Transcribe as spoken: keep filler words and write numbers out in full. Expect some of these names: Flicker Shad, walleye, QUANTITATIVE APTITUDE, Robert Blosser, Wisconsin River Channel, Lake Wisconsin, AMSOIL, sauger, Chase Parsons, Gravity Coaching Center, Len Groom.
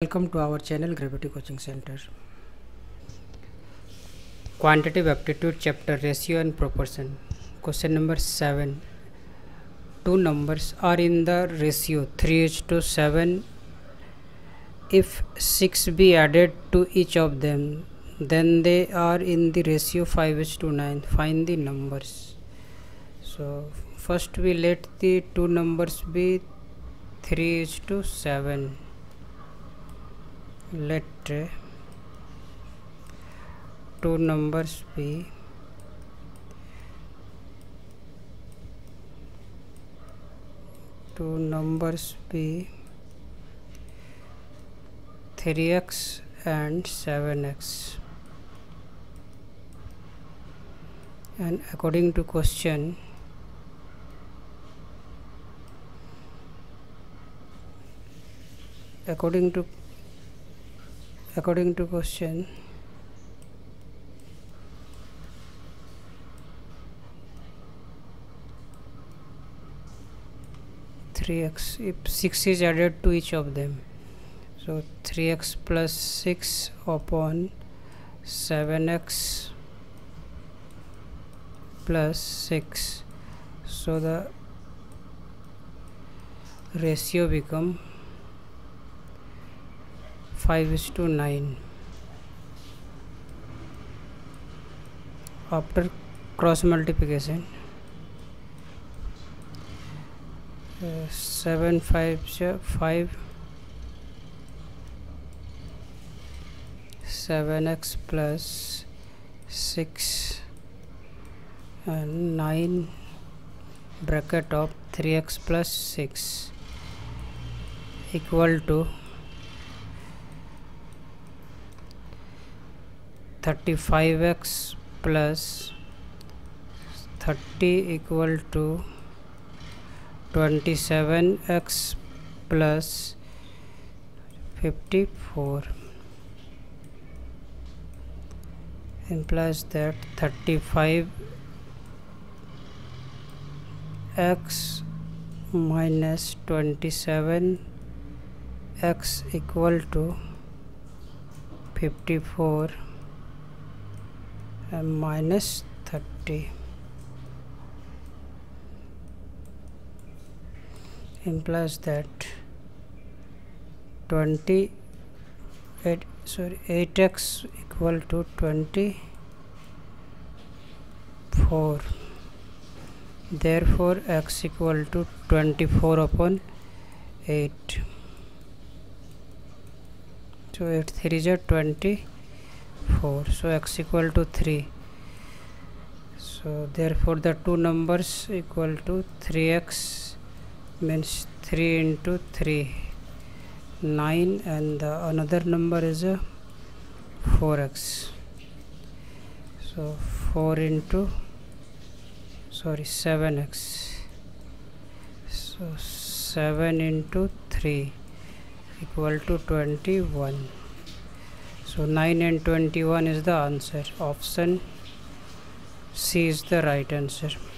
Welcome to our channel Gravity Coaching Center. Quantitative Aptitude Chapter Ratio and Proportion. Question number seven. Two numbers are in the ratio three is to seven. If six be added to each of them, then they are in the ratio five is to nine. Find the numbers. So first we let the two numbers be three is to seven. Let two numbers be two numbers be three x and seven x, and according to question according to According to question, three x, if six is added to each of them, so three x plus six upon seven x plus six, so the ratio become five is to nine. After cross multiplication, uh, seven, five, five, seven x plus six and nine bracket of three x plus six equal to thirty-five x plus thirty equal to twenty-seven x plus fifty-four, implies that thirty-five x minus twenty-seven x equal to fifty-four and minus thirty, implies that twenty-eight sorry eight x equal to twenty-four. Therefore x equal to twenty-four upon eight, so eight threes are twenty-four, so x equal to three. So therefore the two numbers equal to three x, means three into three, nine, and the another number is a four x, so four into sorry seven x, so seven into three equal to twenty-one. So nine and twenty-one is the answer. Option C is the right answer.